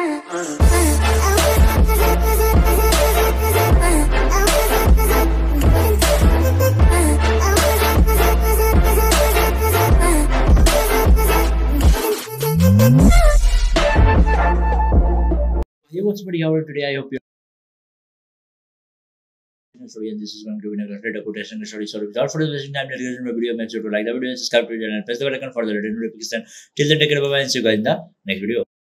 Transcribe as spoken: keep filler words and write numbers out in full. Hey, what's up, how are you today? I hope you Story, and this is going to be a great quotation story. So, without further wasting time, in my video, make sure to like the video and subscribe to the channel and press the bell icon for the latest notification. Till then, take care, bye bye, and see you guys in the next video.